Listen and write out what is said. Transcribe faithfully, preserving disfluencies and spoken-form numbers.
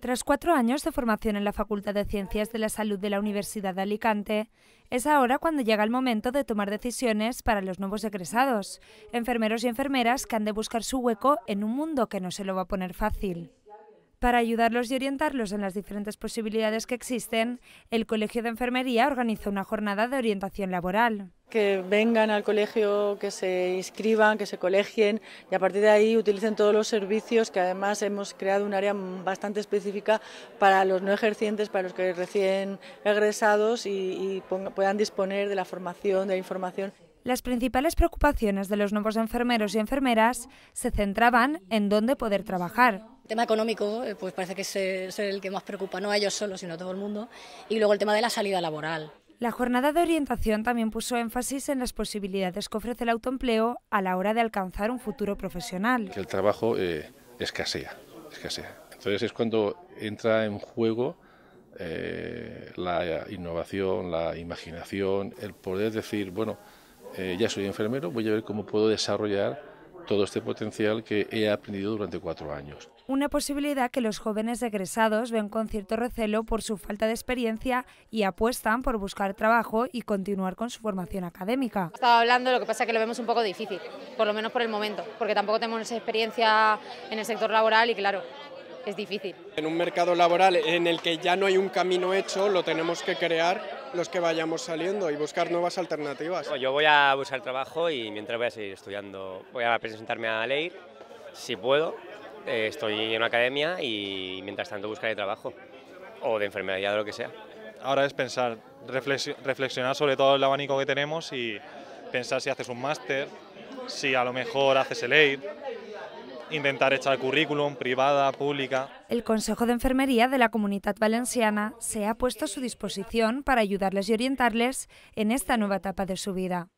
Tras cuatro años de formación en la Facultad de Ciencias de la Salud de la Universidad de Alicante, es ahora cuando llega el momento de tomar decisiones para los nuevos egresados, enfermeros y enfermeras que han de buscar su hueco en un mundo que no se lo va a poner fácil. Para ayudarlos y orientarlos en las diferentes posibilidades que existen, el Colegio de Enfermería organiza una jornada de orientación laboral. Que vengan al colegio, que se inscriban, que se colegien y a partir de ahí utilicen todos los servicios, que además hemos creado un área bastante específica para los no ejercientes, para los que recién egresados y, y ponga, puedan disponer de la formación, de la información. Las principales preocupaciones de los nuevos enfermeros y enfermeras se centraban en dónde poder trabajar. El tema económico, pues parece que es el que más preocupa, no a ellos solos, sino a todo el mundo. Y luego el tema de la salida laboral. La jornada de orientación también puso énfasis en las posibilidades que ofrece el autoempleo a la hora de alcanzar un futuro profesional. Que el trabajo eh, escasea, escasea. Entonces es cuando entra en juego eh, la innovación, la imaginación, el poder decir, bueno, eh, ya soy enfermero, voy a ver cómo puedo desarrollar todo este potencial que he aprendido durante cuatro años. Una posibilidad que los jóvenes egresados ven con cierto recelo por su falta de experiencia y apuestan por buscar trabajo y continuar con su formación académica. Estaba hablando, lo que pasa es que lo vemos un poco difícil, por lo menos por el momento, porque tampoco tenemos esa experiencia en el sector laboral y claro, es difícil. En un mercado laboral en el que ya no hay un camino hecho, lo tenemos que crear los que vayamos saliendo y buscar nuevas alternativas. Yo voy a buscar trabajo y mientras voy a seguir estudiando, voy a presentarme a la E I R, si puedo, eh, estoy en una academia y mientras tanto buscaré trabajo, o de enfermería o lo que sea. Ahora es pensar, reflexionar sobre todo el abanico que tenemos y pensar si haces un máster, si a lo mejor haces el E I R, intentar echar currículum, privada, pública. El Consejo de Enfermería de la Comunidad Valenciana se ha puesto a su disposición para ayudarles y orientarles en esta nueva etapa de su vida.